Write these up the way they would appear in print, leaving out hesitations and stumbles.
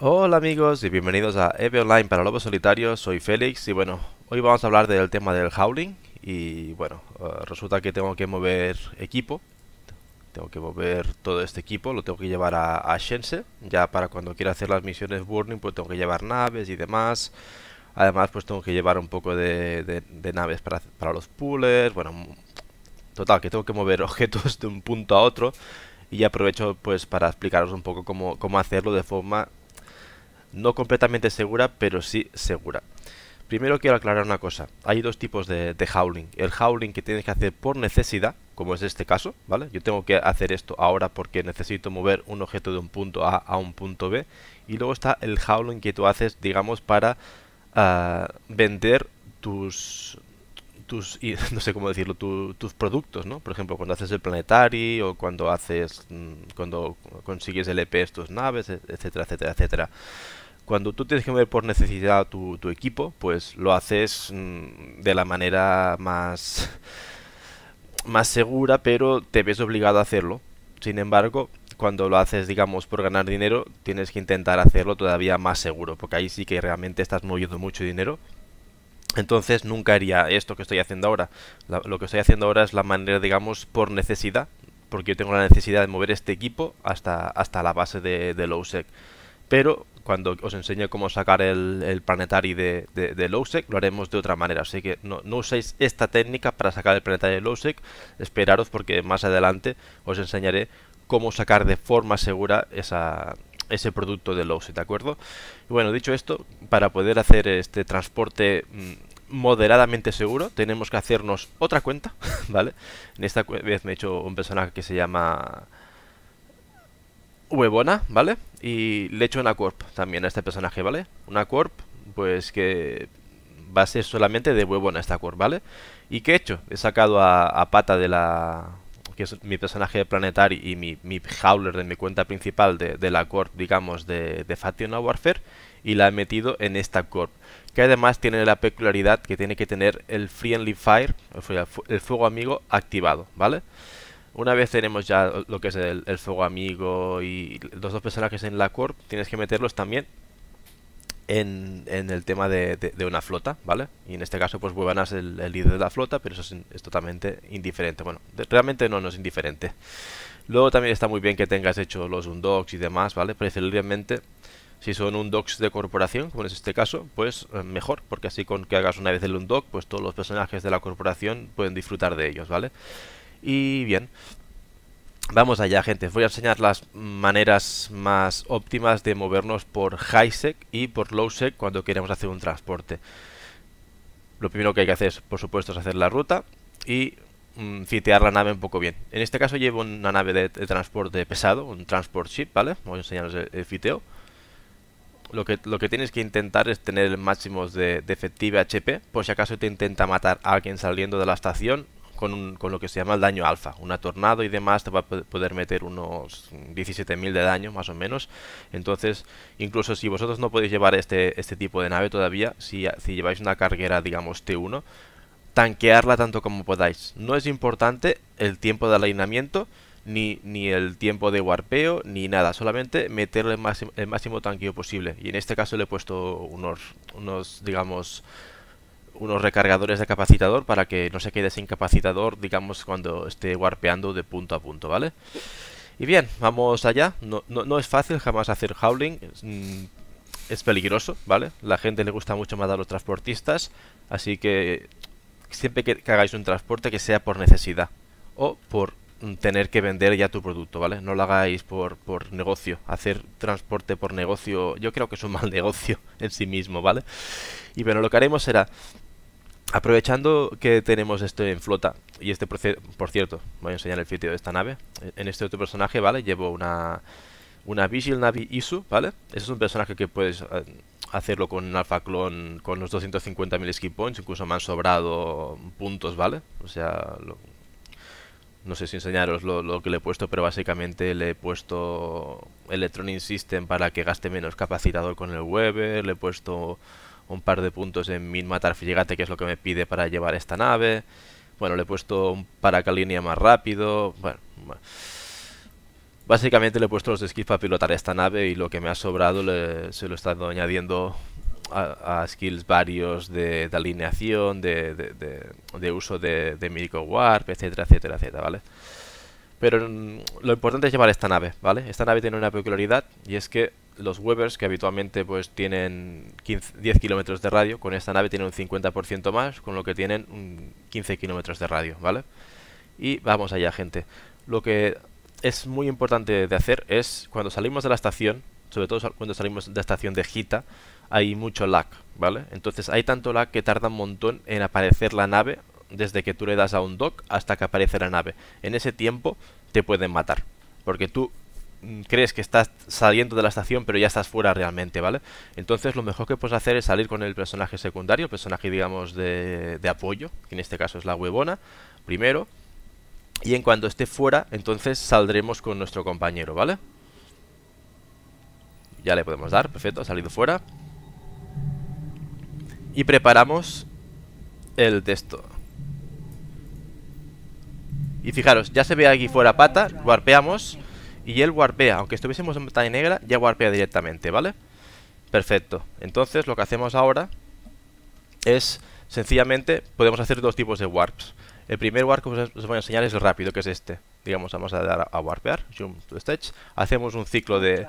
Hola amigos y bienvenidos a EVE Online para Lobos Solitarios, soy Félix y bueno, hoy vamos a hablar del tema del Howling. Y bueno, resulta que tengo que mover equipo, tengo que mover todo este equipo, lo tengo que llevar a Ashense. Ya para cuando quiera hacer las misiones Burning pues tengo que llevar naves y demás. Además pues tengo que llevar un poco de naves para los pullers, bueno, total que tengo que mover objetos de un punto a otro. Y aprovecho pues para explicaros un poco cómo hacerlo de forma no completamente segura, pero sí segura. Primero quiero aclarar una cosa. Hay dos tipos de howling. El howling que tienes que hacer por necesidad, como es este caso, ¿vale? Yo tengo que hacer esto ahora porque necesito mover un objeto de un punto A a un punto B. Y luego está el howling que tú haces, digamos, para vender tus no sé cómo decirlo, tus productos, ¿no? Por ejemplo, cuando haces el planetary o cuando consigues el EP tus naves, etcétera, etcétera, etcétera. Cuando tú tienes que mover por necesidad tu equipo, pues lo haces de la manera más segura, pero te ves obligado a hacerlo. Sin embargo, cuando lo haces, digamos, por ganar dinero, tienes que intentar hacerlo todavía más seguro, porque ahí sí que realmente estás moviendo mucho dinero. Entonces nunca haría esto que estoy haciendo ahora. Lo que estoy haciendo ahora es la manera, digamos, por necesidad, porque yo tengo la necesidad de mover este equipo hasta la base de Lowsec. Pero cuando os enseñe cómo sacar el planetary de Lowsec, lo haremos de otra manera. Así que no uséis esta técnica para sacar el planetary de Lowsec. Esperaros porque más adelante os enseñaré cómo sacar de forma segura ese producto de Lowsec, ¿de acuerdo? Y bueno, dicho esto, para poder hacer este transporte moderadamente seguro, tenemos que hacernos otra cuenta, ¿vale? En esta vez me he hecho un personaje que se llama Webona, ¿vale? Y le he hecho una corp también a este personaje, ¿vale? Una corp, pues que va a ser solamente de Webona esta corp, ¿vale? ¿Y qué he hecho? He sacado a Pata de la... que es mi personaje de Planetary y mi Howler de mi cuenta principal de la corp, digamos, de Faction of Warfare, y la he metido en esta corp, que además tiene la peculiaridad que tiene que tener el Friendly Fire, el fuego amigo, activado, ¿vale? Una vez tenemos ya lo que es el fuego amigo y los dos personajes en la corp, tienes que meterlos también en el tema de una flota, ¿vale? Y en este caso pues Webana es el líder de la flota, pero eso es totalmente indiferente. Bueno, realmente no es indiferente. Luego también está muy bien que tengas hecho los undocs y demás, ¿vale? Preferiblemente si son undocs de corporación, como es este caso, pues mejor, porque así con que hagas una vez el undoc, pues todos los personajes de la corporación pueden disfrutar de ellos, ¿vale? Y bien, vamos allá, gente. Os voy a enseñar las maneras más óptimas de movernos por Highsec y por Lowsec cuando queremos hacer un transporte. Lo primero que hay que hacer, por supuesto, es hacer la ruta y fitear la nave un poco bien. En este caso llevo una nave de transporte pesado, un transport ship, ¿vale? Voy a enseñaros el fiteo. Lo que tienes que intentar es tener el máximo de efectiva HP, por si acaso te intenta matar a alguien saliendo de la estación. Con lo que se llama el daño alfa, una tornado y demás te va a poder meter unos 17.000 de daño más o menos. Entonces, incluso si vosotros no podéis llevar este tipo de nave todavía, si lleváis una carguera, digamos T1, tanquearla tanto como podáis. No es importante el tiempo de alineamiento, ni el tiempo de warpeo, ni nada, solamente meterle el máximo tanqueo posible. Y en este caso le he puesto unos recargadores de capacitador para que no se quede sin capacitador, digamos, cuando esté warpeando de punto a punto, ¿vale? Y bien, vamos allá. No es fácil jamás hacer howling, es peligroso, ¿vale? La gente le gusta mucho más a los transportistas, así que siempre que hagáis un transporte que sea por necesidad o por tener que vender ya tu producto, ¿vale? No lo hagáis por negocio. Hacer transporte por negocio yo creo que es un mal negocio en sí mismo, ¿vale? Y bueno, lo que haremos será, aprovechando que tenemos esto en flota, y este proceso, por cierto, voy a enseñar el fiteo de esta nave. En este otro personaje, ¿vale? Llevo una Vigil Navi Isu, ¿vale? Ese es un personaje que puedes hacerlo con un alfa clon con los 250.000 skill points, incluso me han sobrado puntos, ¿vale? O sea, no sé si enseñaros lo que le he puesto, pero básicamente le he puesto Electronic System para que gaste menos capacitador con el Weber, le he puesto un par de puntos en Min Matar Frigate, que es lo que me pide para llevar esta nave. Bueno, le he puesto un Paracalinia más rápido. Bueno, Básicamente le he puesto los skills para pilotar esta nave y lo que me ha sobrado se lo he estado añadiendo a skills varios de alineación, de uso de micro warp, etcétera, etcétera, etcétera, ¿vale? Pero lo importante es llevar esta nave, ¿vale? Esta nave tiene una peculiaridad y es que los Webers, que habitualmente pues tienen 10 kilómetros de radio, con esta nave tienen un 50% más, con lo que tienen un 15 kilómetros de radio, ¿vale? Y vamos allá, gente. Lo que es muy importante de hacer es, cuando salimos de la estación, sobre todo cuando salimos de la estación de Jita, hay mucho lag, ¿vale? Entonces hay tanto lag que tarda un montón en aparecer la nave, desde que tú le das a un dock hasta que aparece la nave. En ese tiempo te pueden matar, porque tú crees que estás saliendo de la estación pero ya estás fuera realmente, ¿vale? Entonces lo mejor que puedes hacer es salir con el personaje secundario, el personaje digamos de apoyo, que en este caso es la Webona, primero, y en cuanto esté fuera, entonces saldremos con nuestro compañero, ¿vale? Ya le podemos dar, perfecto, ha salido fuera. Y preparamos el texto. Y fijaros, ya se ve aquí fuera pata, warpeamos y él warpea, aunque estuviésemos en pantalla negra, ya warpea directamente, ¿vale? Perfecto. Entonces lo que hacemos ahora es, sencillamente, podemos hacer dos tipos de warps. El primer warp que os voy a enseñar es el rápido, que es este. Digamos, vamos a dar a warpear, zoom to stage, hacemos un ciclo de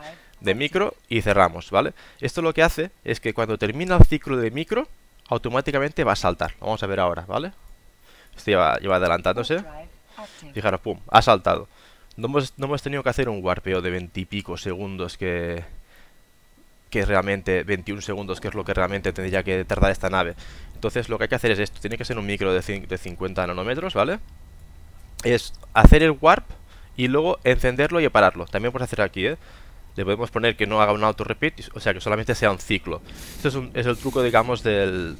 micro y cerramos, ¿vale? Esto lo que hace es que cuando termina el ciclo de micro, automáticamente va a saltar. Vamos a ver ahora, ¿vale? Este lleva adelantándose. Fijaros, pum, ha saltado. No hemos tenido que hacer un warpeo de 20 y pico segundos que realmente, 21 segundos, que es lo que realmente tendría que tardar esta nave. Entonces lo que hay que hacer es esto, tiene que ser un micro de 50 nanómetros, ¿vale? Es hacer el warp y luego encenderlo y pararlo. También puedes hacer aquí, ¿eh? Le podemos poner que no haga un auto-repeat, o sea que solamente sea un ciclo. Este es el truco, digamos, del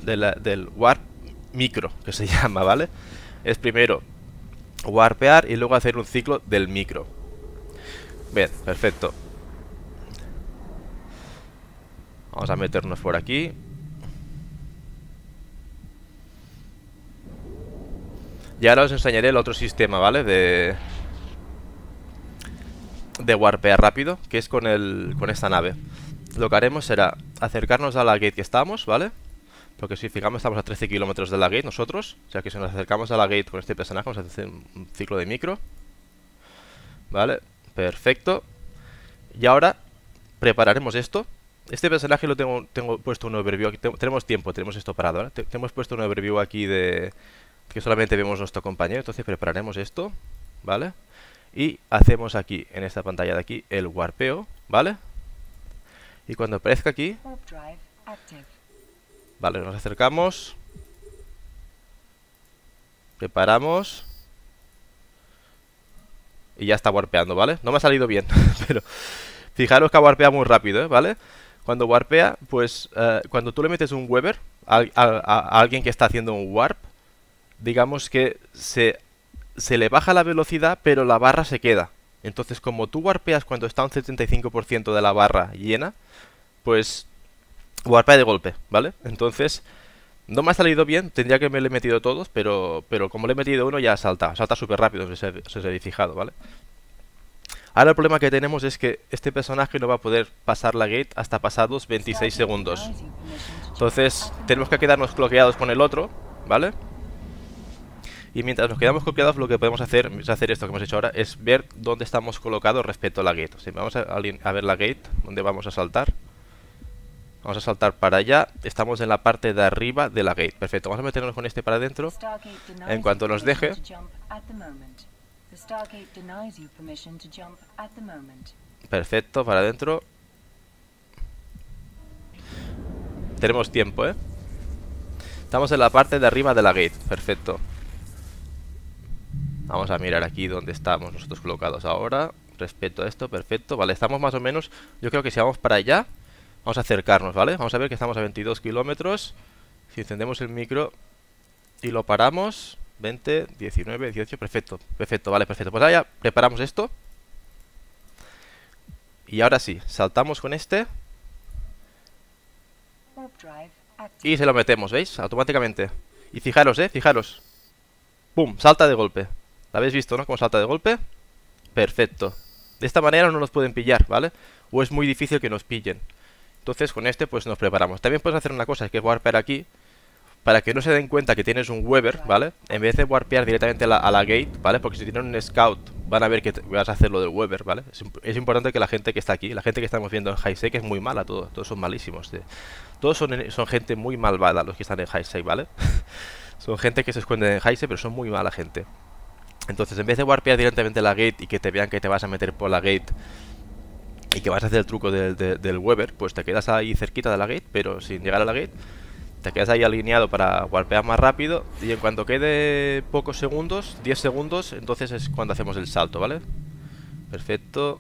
warp micro, que se llama, ¿vale? Es primero warpear y luego hacer un ciclo del micro. Bien, perfecto. Vamos a meternos por aquí. Y ahora os enseñaré el otro sistema, ¿vale? De warpear rápido, que es con esta nave. Lo que haremos será acercarnos a la gate que estamos, ¿vale? Porque si fijamos estamos a 13 kilómetros de la gate nosotros, o sea que si nos acercamos a la gate con este personaje vamos a hacer un ciclo de micro. Vale, perfecto. Y ahora prepararemos esto. Este personaje lo tengo puesto un overview aquí. Tenemos tiempo, tenemos esto parado, ¿vale? Tenemos puesto un overview aquí de que solamente vemos nuestro compañero, entonces prepararemos esto, ¿vale? Y hacemos aquí, en esta pantalla de aquí, el warpeo, ¿vale? Y cuando aparezca aquí, vale, nos acercamos, preparamos y ya está warpeando, ¿vale? No me ha salido bien, pero fijaros que warpea muy rápido, ¿eh? ¿Vale? Cuando warpea, pues cuando tú le metes un Weber a alguien que está haciendo un warp, digamos que se le baja la velocidad, pero la barra se queda. Entonces, como tú warpeas cuando está un 75% de la barra llena, pues warpea de golpe, ¿vale? Entonces, no me ha salido bien, tendría que haberle metido todos, pero como le he metido uno ya salta súper rápido, si os habéis fijado, ¿vale? Ahora el problema que tenemos es que este personaje no va a poder pasar la gate hasta pasados 26 segundos. Entonces, tenemos que quedarnos bloqueados con el otro, ¿vale? Y mientras nos quedamos bloqueados, lo que podemos hacer es hacer esto que hemos hecho ahora, es ver dónde estamos colocados respecto a la gate. O sea, vamos a ver la gate, donde vamos a saltar. Vamos a saltar para allá, estamos en la parte de arriba de la gate. Perfecto, vamos a meternos con este para adentro. En cuanto nos deje, perfecto, para adentro. Tenemos tiempo, ¿eh? Estamos en la parte de arriba de la gate, perfecto. Vamos a mirar aquí donde estamos nosotros colocados ahora. Respecto a esto, perfecto. Vale, estamos más o menos, yo creo que si vamos para allá, vamos a acercarnos, ¿vale? Vamos a ver que estamos a 22 kilómetros. Si encendemos el micro y lo paramos, 20, 19, 18, perfecto. Perfecto, vale, perfecto. Pues ahora ya preparamos esto. Y ahora sí, saltamos con este. Y se lo metemos, ¿veis? Automáticamente. Y fijaros, fijaros. ¡Pum! Salta de golpe. ¿Lo habéis visto, no? Como salta de golpe. Perfecto. De esta manera no nos pueden pillar, ¿vale? O es muy difícil que nos pillen. Entonces con este pues nos preparamos. También puedes hacer una cosa, que es warpear aquí, para que no se den cuenta que tienes un Weaver, ¿vale? En vez de warpear directamente a la gate, ¿vale? Porque si tienen un scout van a ver que vas a hacer lo de Weaver, ¿vale? Es importante que la gente que está aquí, la gente que estamos viendo en Highsec es muy mala, todos son malísimos. Todos son gente muy malvada los que están en Highsec, ¿vale? Son gente que se esconde en Highsec, pero son muy mala gente. Entonces en vez de warpear directamente la gate y que te vean que te vas a meter por la gate y que vas a hacer el truco del Weaver, pues te quedas ahí cerquita de la gate, pero sin llegar a la gate. Te quedas ahí alineado para warpear más rápido. Y en cuanto quede pocos segundos, 10 segundos, entonces es cuando hacemos el salto, ¿vale? Perfecto.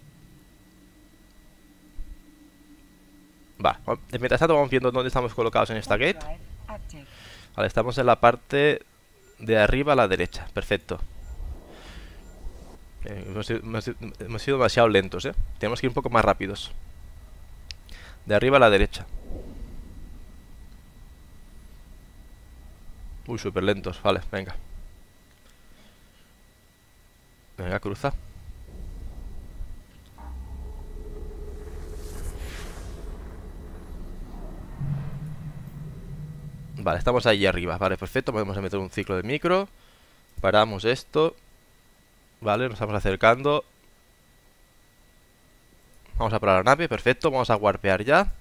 Va, mientras tanto vamos viendo dónde estamos colocados en esta gate. Vale, estamos en la parte de arriba a la derecha, perfecto. Hemos sido demasiado lentos, ¿eh? Tenemos que ir un poco más rápidos. De arriba a la derecha. Uy, súper lentos, vale, venga. Venga, cruza. Vale, estamos ahí arriba, vale, perfecto. Podemos meter un ciclo de micro. Paramos esto. Vale, nos estamos acercando. Vamos a parar la nave, perfecto. Vamos a warpear ya.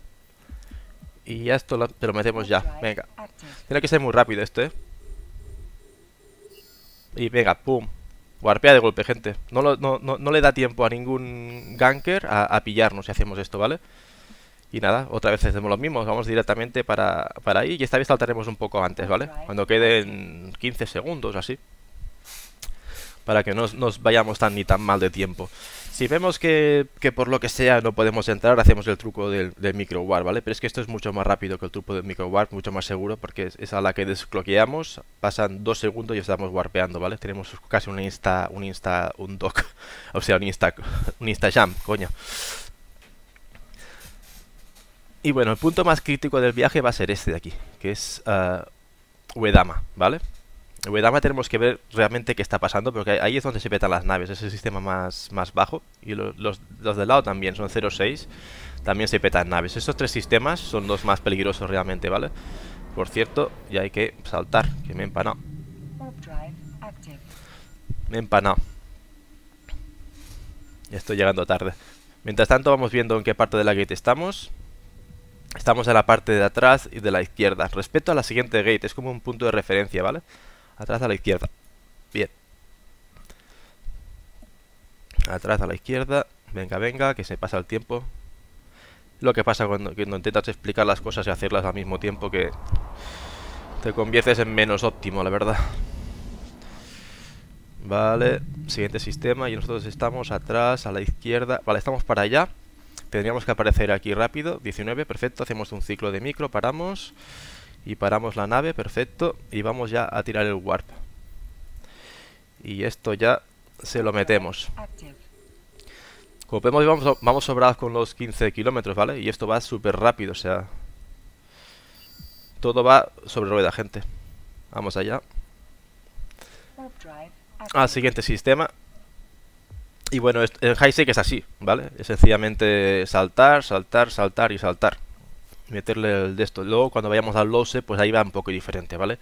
Y ya esto lo metemos ya, venga. Tiene que ser muy rápido esto, ¿eh? Y venga, pum. Warpea de golpe, gente. No le da tiempo a ningún ganker a pillarnos si hacemos esto, ¿vale? Y nada, otra vez hacemos lo mismo. Vamos directamente para ahí. Y esta vez saltaremos un poco antes, ¿vale? Cuando queden 15 segundos, así. Para que no nos vayamos ni tan mal de tiempo. Si vemos que por lo que sea no podemos entrar, hacemos el truco del micro warp, ¿vale? Pero es que esto es mucho más rápido que el truco del micro warp, mucho más seguro, porque es a la que desbloqueamos, pasan 2 segundos y estamos warpeando, ¿vale? Tenemos casi un insta jump, coño. Y bueno, el punto más crítico del viaje va a ser este de aquí, que es Uedama, ¿vale? En Webona tenemos que ver realmente qué está pasando, porque ahí es donde se petan las naves, es el sistema más bajo. Y los del lado también, son 0.6, también se petan naves. Estos tres sistemas son los más peligrosos realmente, ¿vale? Por cierto, ya hay que saltar, que me he empanado. Ya estoy llegando tarde. Mientras tanto vamos viendo en qué parte de la gate estamos. Estamos en la parte de atrás y de la izquierda. Respecto a la siguiente gate, es como un punto de referencia, ¿vale? Atrás a la izquierda. Bien. Atrás a la izquierda. Venga, venga, que se pasa el tiempo. Lo que pasa cuando intentas explicar las cosas y hacerlas al mismo tiempo, que te conviertes en menos óptimo, la verdad. Vale, siguiente sistema. Y nosotros estamos atrás a la izquierda. Vale, estamos para allá. Tendríamos que aparecer aquí rápido. 19, perfecto. Hacemos un ciclo de micro, paramos. Y paramos la nave, perfecto. Y vamos ya a tirar el warp. Y esto ya se lo metemos. Como podemos ver, vamos sobrados con los 15 kilómetros, ¿vale? Y esto va súper rápido, o sea... Todo va sobre rueda, gente. Vamos allá. Al siguiente sistema. Y bueno, el Highsec es así, ¿vale? Es sencillamente saltar, saltar, saltar y saltar. Meterle el de esto. Luego cuando vayamos al Lowse, pues ahí va un poco diferente, ¿vale?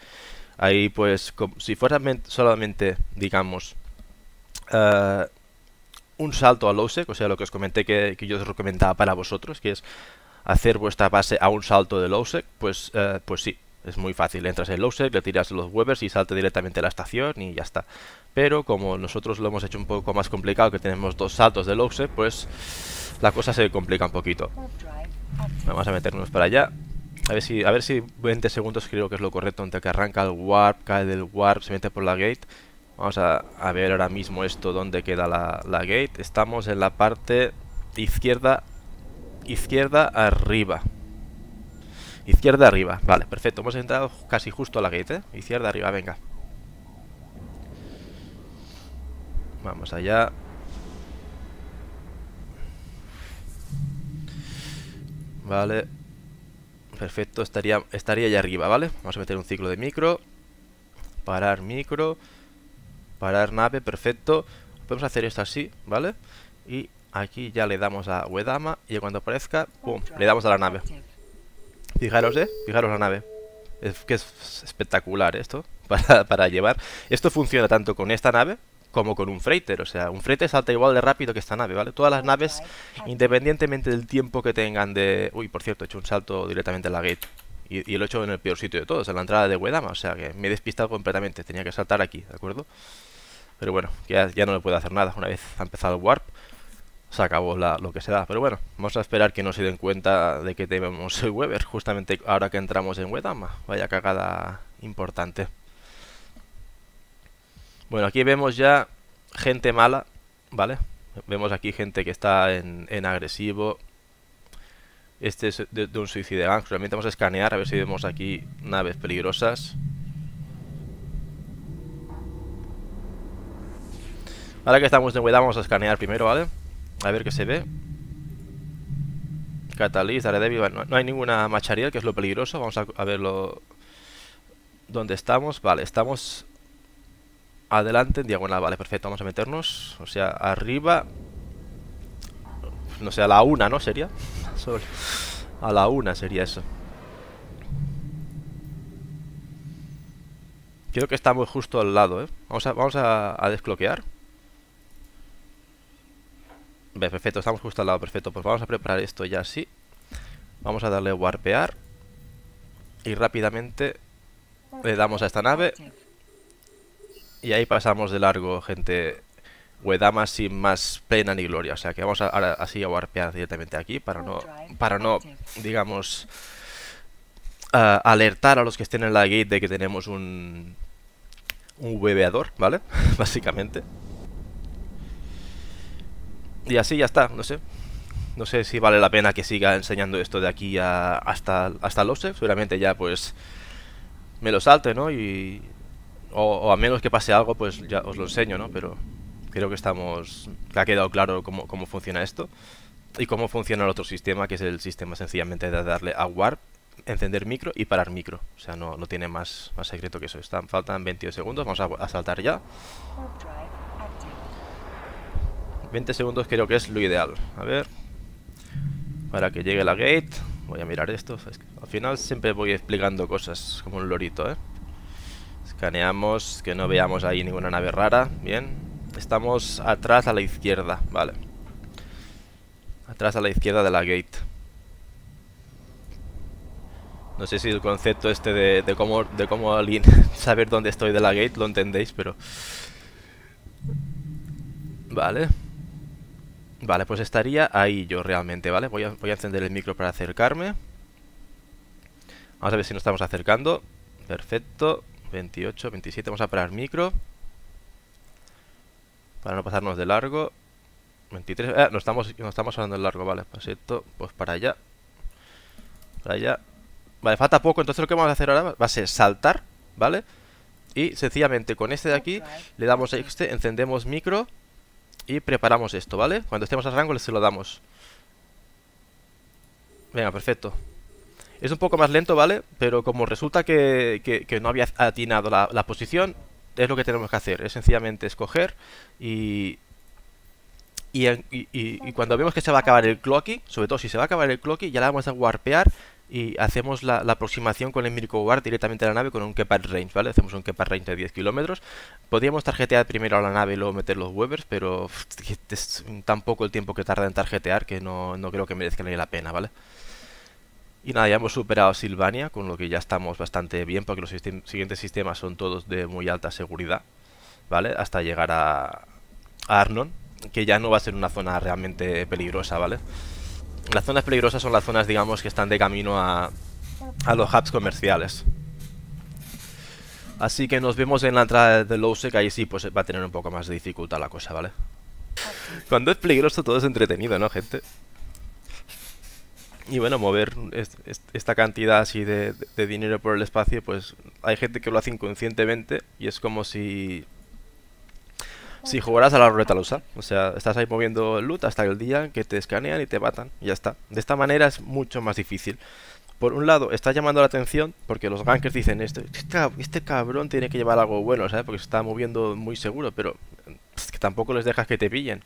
Ahí pues como si fuera solamente, digamos, un salto al Lowse, o sea, lo que os comenté que yo os recomendaba para vosotros, que es hacer vuestra base a un salto de Lowse, pues, pues sí, es muy fácil. Entras en Lowse, le tiras los Weavers y salta directamente a la estación y ya está. Pero como nosotros lo hemos hecho un poco más complicado, que tenemos 2 saltos de Lowse, pues la cosa se complica un poquito. Vamos a meternos para allá. A ver si 20 segundos creo que es lo correcto. Entre que arranca el warp, cae del warp, se mete por la gate. Vamos a ver ahora mismo esto, dónde queda la gate. Estamos en la parte izquierda. Izquierda arriba. Izquierda arriba, vale, perfecto. Hemos entrado casi justo a la gate, ¿eh? Izquierda arriba, venga. Vamos allá. Vale, perfecto, estaría allá arriba, ¿vale? Vamos a meter un ciclo de micro, parar nave, perfecto. Podemos hacer esto así, ¿vale? Y Aquí ya le damos a Uedama y cuando aparezca, ¡pum!, le damos a la nave. Fijaros, fijaros la nave. Es que es espectacular esto para llevar. Esto funciona tanto con esta nave como con un freighter. O sea, un freighter salta igual de rápido que esta nave, ¿vale? Todas las naves, independientemente del tiempo que tengan de... Uy, por cierto, he hecho un salto directamente a la gate. Y lo he hecho en el peor sitio de todos, en la entrada de Uedama. O sea, que me he despistado completamente. Tenía que saltar aquí, ¿de acuerdo? Pero bueno, ya no le puedo hacer nada. Una vez ha empezado el warp, se acabó lo que se da. Pero bueno, vamos a esperar que no se den cuenta de que tenemos Weber justamente ahora que entramos en Uedama. Vaya cagada importante. Bueno, aquí vemos ya gente mala, ¿vale? Vemos aquí gente que está en agresivo. Este es de un suicide gang. Realmente vamos a escanear a ver si vemos aquí naves peligrosas. Ahora que estamos en Uedama vamos a escanear primero, ¿vale? A ver qué se ve. Catalyst, Daredevil. Bueno, no hay ninguna machariel, que es lo peligroso. Vamos a verlo. ¿Dónde estamos? Vale, estamos adelante en diagonal. Vale, perfecto. Vamos a meternos. O sea, arriba. No sé, a la una, ¿no? Sería. A la una sería eso. Creo que estamos justo al lado, ¿eh? Vamos a desbloquear. Vale, perfecto, estamos justo al lado, perfecto. Pues vamos a preparar esto ya así. Vamos a darle a warpear. Y rápidamente le damos a esta nave. Y ahí pasamos de largo, gente. Uedama sin más pena ni gloria. O sea que vamos ahora así a warpear directamente aquí para no digamos, alertar a los que estén en la gate de que tenemos un bebeador, ¿vale? Básicamente. Y así ya está, no sé. No sé si vale la pena que siga enseñando esto de aquí hasta el OSEF. Seguramente ya pues me lo salte, ¿no? O a menos que pase algo, pues ya os lo enseño, ¿no? Pero... creo que ha quedado claro cómo funciona esto y cómo funciona el otro sistema, que es el sistema sencillamente de darle a warp, encender micro y parar micro. O sea, no tiene más secreto que eso. Faltan 22 segundos, vamos a saltar ya. 20 segundos creo que es lo ideal. A ver, para que llegue la gate, voy a mirar esto. Es que al final siempre voy explicando cosas como un lorito, ¿eh? Escaneamos, que no veamos ahí ninguna nave rara, bien. Estamos atrás a la izquierda, vale. Atrás a la izquierda de la gate. No sé si el concepto este de cómo alguien saber dónde estoy de la gate lo entendéis, pero... Vale. Vale, pues estaría ahí yo realmente, ¿vale? Voy a encender el micro para acercarme. Vamos a ver si nos estamos acercando. Perfecto. 28, 27, vamos a parar micro. Para no pasarnos de largo. 23. No estamos hablando de largo, vale. Perfecto. Pues para allá. Para allá. Vale, falta poco. Entonces lo que vamos a hacer ahora va a ser saltar, ¿vale? Y sencillamente con este de aquí le damos a este, encendemos micro y preparamos esto, ¿vale? Cuando estemos al rango se lo damos. Venga, perfecto. Es un poco más lento, ¿vale? Pero como resulta que no había atinado la posición, es lo que tenemos que hacer, es sencillamente escoger y cuando vemos que se va a acabar el clocking, sobre todo si se va a acabar el clocking, ya la vamos a warpear y hacemos la aproximación con el microwarp directamente a la nave con un kepard range, ¿vale? Hacemos un kepard range de 10 kilómetros. Podríamos tarjetear primero a la nave y luego meter los webers, pero es tan poco el tiempo que tarda en tarjetear que no creo que merezca ni la pena, ¿vale? Y nada, ya hemos superado Silvania, con lo que ya estamos bastante bien, porque los siguientes sistemas son todos de muy alta seguridad, ¿vale? Hasta llegar a Arnon, que ya no va a ser una zona realmente peligrosa, ¿vale? Las zonas peligrosas son las zonas, digamos, que están de camino a los hubs comerciales. Así que nos vemos en la entrada de Lowsec, ahí sí, pues va a tener un poco más de dificultad la cosa, ¿vale? Cuando es peligroso todo es entretenido, ¿no, gente? Y bueno, mover esta cantidad así de dinero por el espacio, pues hay gente que lo hace inconscientemente y es como si jugaras a la ruleta lusa. O sea, estás ahí moviendo el loot hasta el día que te escanean y te matan y ya está. De esta manera es mucho más difícil. Por un lado, está llamando la atención porque los gankers dicen este cabrón tiene que llevar algo bueno, ¿sabes? Porque se está moviendo muy seguro, pero es que tampoco les dejas que te pillen.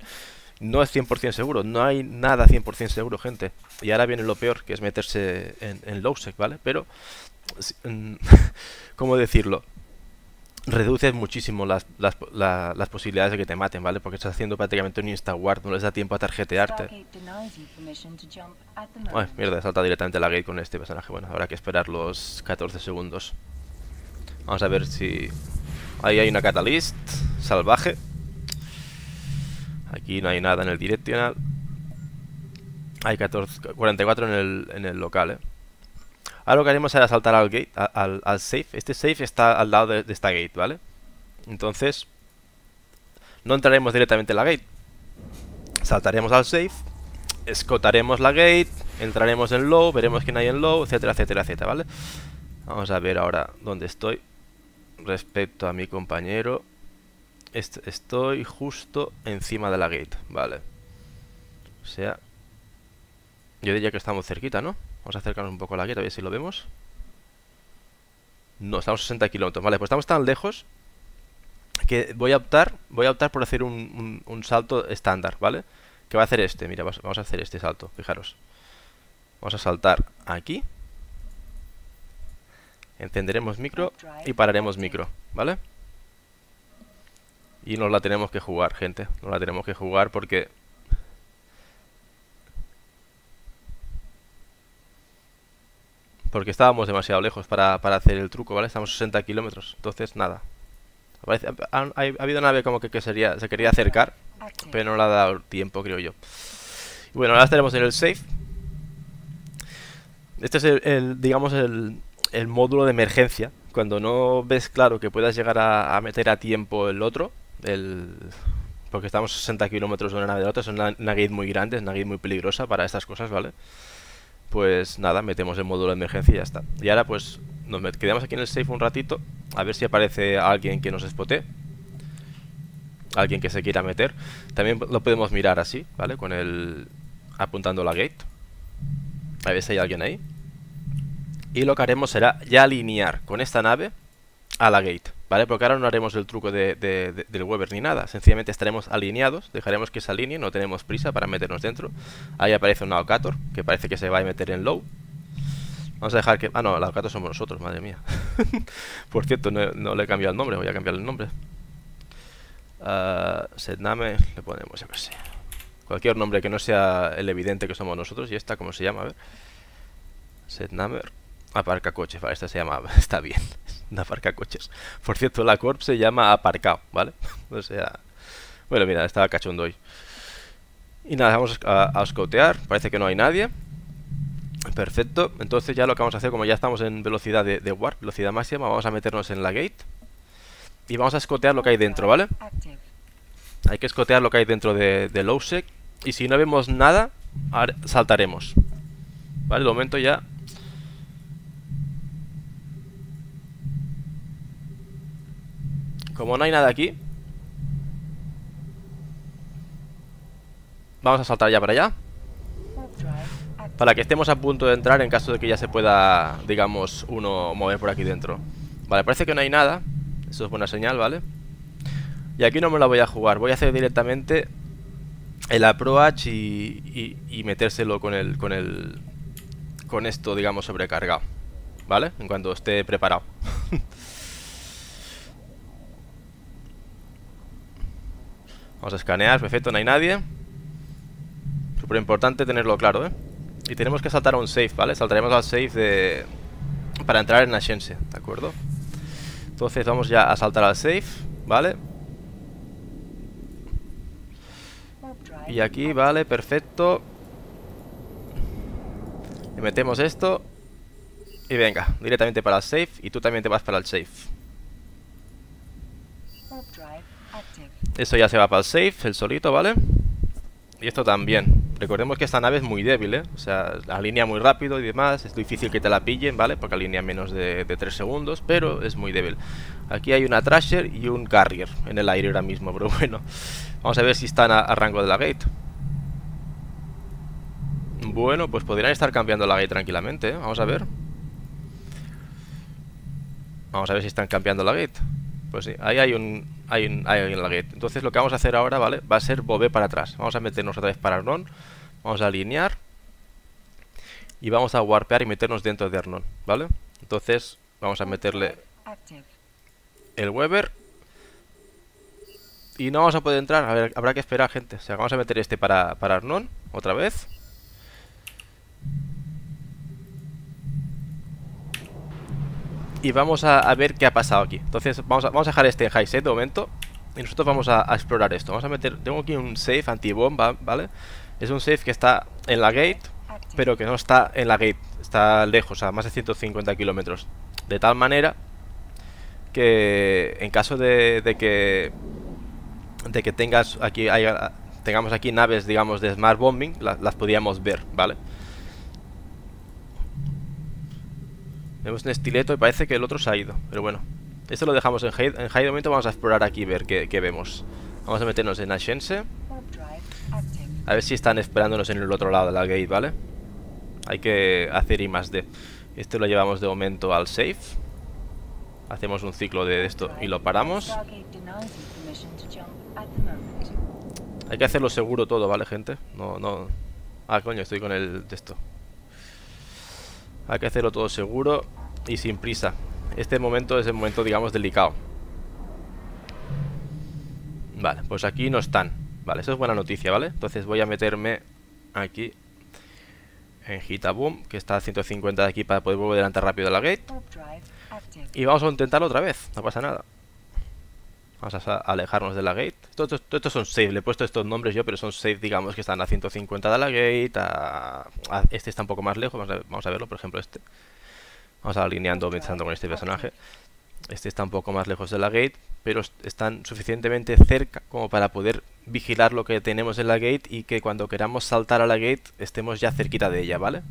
no es 100% seguro, no hay nada 100% seguro, gente. Y ahora viene lo peor, que es meterse en lowsec, ¿vale? Pero, ¿cómo decirlo? Reduces muchísimo las posibilidades de que te maten, ¿vale? Porque estás haciendo prácticamente un insta-ward, no les da tiempo a tarjetearte. Ay, mierda, salta directamente la gate con este personaje. Bueno, habrá que esperar los 14 segundos. Vamos a ver si... Ahí hay una catalyst salvaje. Aquí no hay nada en el directional. Hay 44 en el local, ¿eh? Ahora lo que haremos será saltar al gate, al safe. Este safe está al lado de esta gate, ¿vale? Entonces, no entraremos directamente en la gate. Saltaremos al safe, escotaremos la gate, entraremos en low, veremos quién hay en low, etcétera, etcétera, etcétera, ¿vale? Vamos a ver ahora dónde estoy respecto a mi compañero. Estoy justo encima de la gate, ¿vale? O sea, yo diría que estamos cerquita, ¿no? Vamos a acercarnos un poco a la gate, a ver si lo vemos. No, estamos a 60 kilómetros. Vale, pues estamos tan lejos que voy a optar por hacer un salto estándar, ¿vale? Que va a hacer este, mira, vamos a hacer este salto, fijaros. Vamos a saltar aquí. Encenderemos micro y pararemos micro, ¿vale? Y nos la tenemos que jugar, gente. Nos la tenemos que jugar porque... Porque estábamos demasiado lejos para hacer el truco, ¿vale? Estamos a 60 kilómetros, entonces nada. Ha habido una nave como que se quería acercar, pero no le ha dado tiempo, creo yo. Bueno, ahora estaremos en el safe. Este es digamos, el módulo de emergencia. Cuando no ves claro que puedas llegar a meter a tiempo el otro, porque estamos a 60 kilómetros de una nave de la otra, es una gate muy grande, es una gate muy peligrosa para estas cosas, ¿vale? Pues nada, metemos el módulo de emergencia y ya está. Y ahora pues nos quedamos aquí en el safe un ratito, a ver si aparece alguien que nos spotee, alguien que se quiera meter. También lo podemos mirar así, ¿vale? Con el... apuntando la gate, a ver si hay alguien ahí. Y lo que haremos será ya alinear con esta nave a la gate, ¿vale? Porque ahora no haremos el truco del Weber ni nada. Sencillamente estaremos alineados, dejaremos que se alineen, no tenemos prisa para meternos dentro. Ahí aparece una Okator, que parece que se va a meter en low. Vamos a dejar que... Ah, no, la Okator somos nosotros, madre mía. Por cierto, no le he cambiado el nombre, voy a cambiar el nombre. Setname, le ponemos, yo qué sé. Cualquier nombre que no sea el evidente que somos nosotros. ¿Y esta cómo se llama? A ver. Setname... Aparca coches, vale, esta se llama, está bien, de aparca coches. Por cierto, la corp se llama aparcado, ¿vale? O sea, bueno, mira, estaba cachondo hoy. Y nada, vamos a escotear, parece que no hay nadie. Perfecto, entonces ya lo que vamos a hacer, como ya estamos en velocidad de warp, velocidad máxima, vamos a meternos en la gate. Y vamos a escotear lo que hay dentro, ¿vale? Hay que escotear lo que hay dentro de lowsec. Y si no vemos nada, saltaremos. Vale, de momento ya... Como no hay nada aquí, vamos a saltar ya para allá, para que estemos a punto de entrar en caso de que ya se pueda, digamos, uno mover por aquí dentro. Vale, parece que no hay nada. Eso es buena señal, ¿vale? Y aquí no me la voy a jugar. Voy a hacer directamente el approach y metérselo con esto, digamos, sobrecargado, ¿vale? En cuanto esté preparado. Vamos a escanear, perfecto, no hay nadie. Súper importante tenerlo claro, ¿eh? Y tenemos que saltar a un safe, ¿vale? Saltaremos al safe para entrar en Ashense, ¿de acuerdo? Entonces vamos ya a saltar al safe, ¿vale? Y aquí, vale, perfecto. Le metemos esto. Y venga, directamente para el safe. Y tú también te vas para el safe. Eso ya se va para el safe, el solito, ¿vale? Y esto también. Recordemos que esta nave es muy débil, ¿eh? O sea, alinea muy rápido y demás. Es difícil que te la pillen, ¿vale? Porque alinea menos de 3 segundos, pero es muy débil. Aquí hay una Thrasher y un Carrier en el aire ahora mismo, pero bueno. Vamos a ver si están a rango de la gate. Bueno, pues podrían estar cambiando la gate tranquilamente, ¿eh? Vamos a ver. Vamos a ver si están cambiando la gate. Pues sí, ahí hay un laguete. Entonces lo que vamos a hacer ahora, ¿vale? Va a ser volver para atrás. Vamos a meternos otra vez para Arnon. Vamos a alinear. Y vamos a warpear y meternos dentro de Arnon, ¿vale? Entonces vamos a meterle el Weber. Y no vamos a poder entrar. A ver, habrá que esperar, gente. O sea, vamos a meter este para Arnon otra vez. Y vamos a ver qué ha pasado aquí. Entonces vamos a dejar este en high set de momento. Y nosotros vamos a explorar esto. Vamos a meter... Tengo aquí un safe antibomba, ¿vale? Es un safe que está en la gate, pero que no está en la gate. Está lejos, a más de 150 kilómetros. De tal manera que en caso de que tengamos aquí naves, digamos, de smart bombing, las podíamos ver, ¿vale? Tenemos un estileto y parece que el otro se ha ido. Pero bueno, esto lo dejamos en high. En high de momento vamos a explorar aquí y ver qué vemos. Vamos a meternos en Ashense. A ver si están esperándonos en el otro lado de la gate, ¿vale? Hay que hacer I+D. Esto lo llevamos de momento al safe. Hacemos un ciclo de esto y lo paramos. Hay que hacerlo seguro todo, ¿vale, gente? No... Ah, coño, estoy con el texto. Hay que hacerlo todo seguro y sin prisa. Este momento es el momento, digamos, delicado. Vale, pues aquí no están. Vale, eso es buena noticia, ¿vale? Entonces voy a meterme aquí en Hitaboom, que está a 150 de aquí para poder volver adelante rápido a la gate. Y vamos a intentarlo otra vez, no pasa nada. Vamos a alejarnos de la gate. Estos son safe, le he puesto estos nombres yo, pero son safe, digamos, que están a 150 de la gate. Este está un poco más lejos, vamos a verlo, por ejemplo, este. Vamos a alineando, pensando con este personaje. Este está un poco más lejos de la gate, pero están suficientemente cerca como para poder vigilar lo que tenemos en la gate y que cuando queramos saltar a la gate estemos ya cerquita de ella, ¿vale?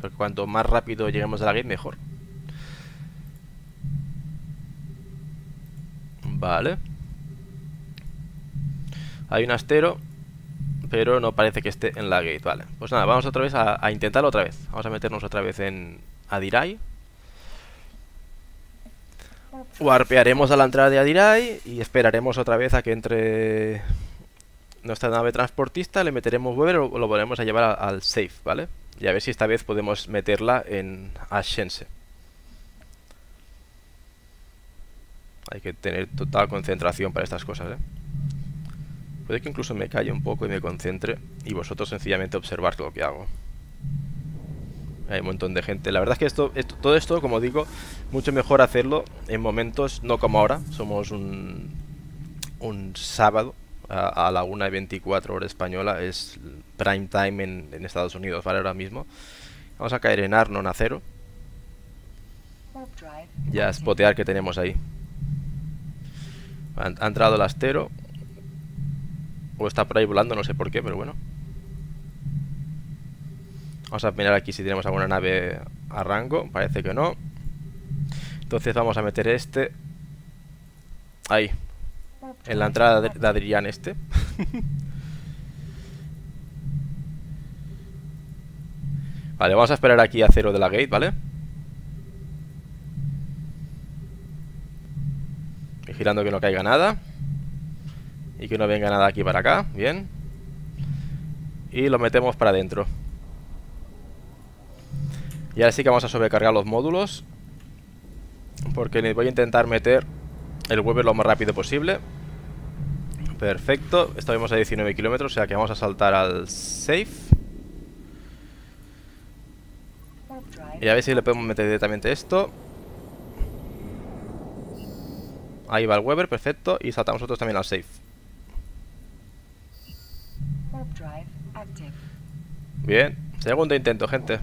Porque cuanto más rápido lleguemos a la gate, mejor. Vale. Hay un astero, pero no parece que esté en la gate, vale. Pues nada, vamos otra vez a intentarlo otra vez. Vamos a meternos otra vez en Adirai. Warpearemos a la entrada de Adirai y esperaremos otra vez a que entre nuestra nave transportista. Le meteremos Weber o lo volveremos a llevar al safe, ¿vale? Y a ver si esta vez podemos meterla en Ashense. Hay que tener total concentración para estas cosas, ¿eh? Puede que incluso me calle un poco y me concentre y vosotros sencillamente observar lo que hago. Hay un montón de gente. La verdad es que todo esto, como digo, mucho mejor hacerlo en momentos, no como ahora. Somos un sábado a la 1:24 hora española. Es prime time en Estados Unidos, ¿vale? Ahora mismo. Vamos a caer en Arnon a 0. Ya a spotear que tenemos ahí. Ha entrado el astero. O está por ahí volando, no sé por qué, pero bueno. Vamos a mirar aquí si tenemos alguna nave a rango. Parece que no. Entonces vamos a meter este ahí, en la entrada de Adrián este. Vale, vamos a esperar aquí a 0 de la gate, ¿vale? Vigilando que no caiga nada y que no venga nada aquí para acá, bien. Y lo metemos para adentro. Y ahora sí que vamos a sobrecargar los módulos, porque les voy a intentar meter el Weber lo más rápido posible. Perfecto, estamos a 19 kilómetros, o sea que vamos a saltar al safe. Y a ver si le podemos meter directamente esto. Ahí va el Weber, perfecto, y saltamos nosotros también al safe. Bien, segundo intento, gente.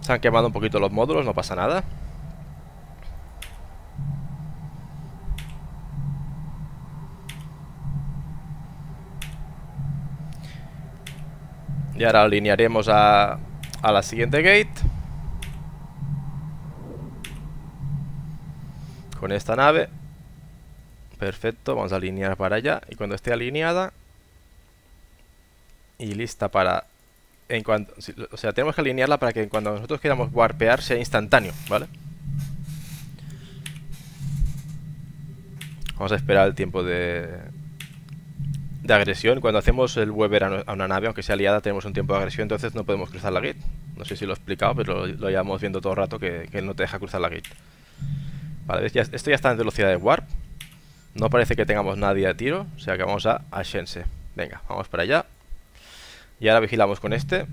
Se han quemado un poquito los módulos, no pasa nada. Y ahora alinearemos a la siguiente gate con esta nave. Perfecto, vamos a alinear para allá. Y cuando esté alineada y lista para... o sea, tenemos que alinearla para que cuando nosotros queramos warpear sea instantáneo, ¿vale? Vamos a esperar el tiempo de agresión. Cuando hacemos el Weber a una nave, aunque sea aliada, tenemos un tiempo de agresión, entonces no podemos cruzar la gate. No sé si lo he explicado, pero lo llevamos viendo todo el rato que él no te deja cruzar la gate. Vale, ya, esto ya está en velocidad de warp. No parece que tengamos nadie a tiro, o sea que vamos a Ashense. Venga, vamos para allá. Y ahora vigilamos con este.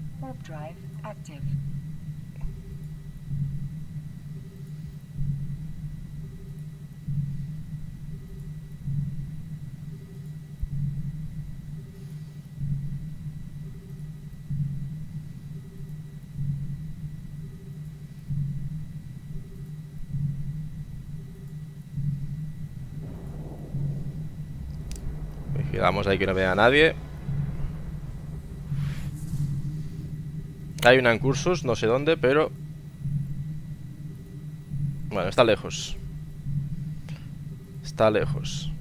Vigilamos ahí que no vea a nadie. Hay una en cursos, no sé dónde, pero... Bueno, está lejos. Está lejos.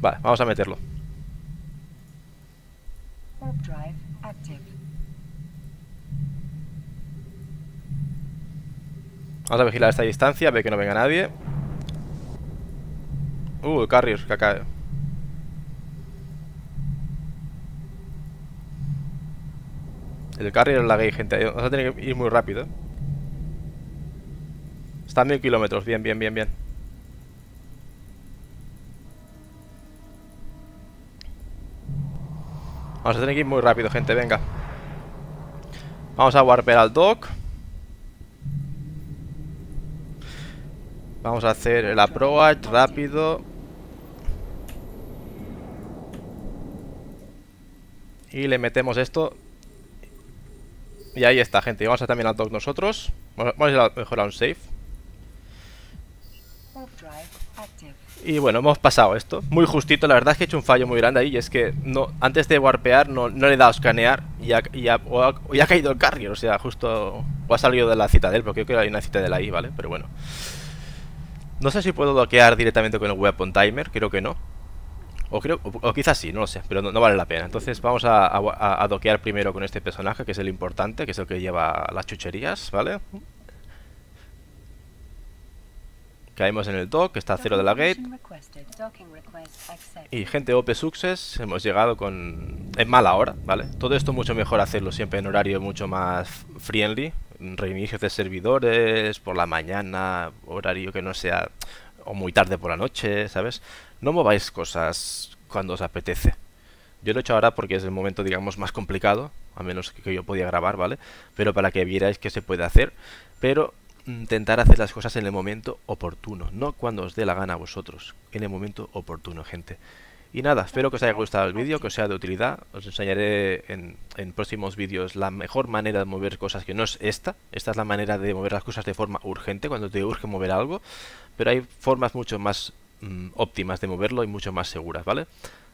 Vale, vamos a meterlo. Vamos a vigilar esta distancia, ve que no venga nadie. El carrier que cae. El carrier es la gay, gente. Vamos a tener que ir muy rápido. Está a 1000 kilómetros. Bien, bien, bien, bien. Vamos a tener que ir muy rápido, gente. Venga. Vamos a warpear al dock. Vamos a hacer el approach rápido. Y le metemos esto. Y ahí está, gente. Y vamos a también al dock nosotros. Vamos a ir a mejorar un save. Y bueno, hemos pasado esto. Muy justito, la verdad es que he hecho un fallo muy grande ahí. Y es que no, antes de warpear no le he dado a escanear. Y ha caído el carrier. O sea, justo... O ha salido de la citadel, porque creo que hay una citadel ahí, ¿vale? Pero bueno. No sé si puedo bloquear directamente con el weapon timer. Creo que no. O quizás sí, no lo sé. Pero no vale la pena. Entonces vamos a doquear primero con este personaje, que es el importante, que es el que lleva las chucherías, ¿vale? Caemos en el dock, que está a 0 de la gate. Y gente, OP Success. Hemos llegado con... En mala hora, ¿vale? Todo esto mucho mejor hacerlo siempre en horario mucho más friendly. Reinicios de servidores, por la mañana, horario que no sea, o muy tarde por la noche, ¿sabes? No mováis cosas cuando os apetece. Yo lo he hecho ahora porque es el momento, digamos, más complicado, a menos que yo podía grabar, ¿vale? Pero para que vierais que se puede hacer, pero intentar hacer las cosas en el momento oportuno, no cuando os dé la gana a vosotros, en el momento oportuno, gente. Y nada, espero que os haya gustado el vídeo, que os sea de utilidad. Os enseñaré en próximos vídeos la mejor manera de mover cosas, que no es esta. Esta es la manera de mover las cosas de forma urgente, cuando te urge mover algo. Pero hay formas mucho más óptimas de moverlo y mucho más seguras, ¿vale?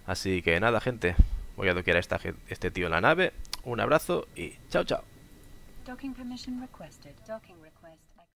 Así que nada, gente. Voy a doquear a este tío en la nave. Un abrazo y chao, chao.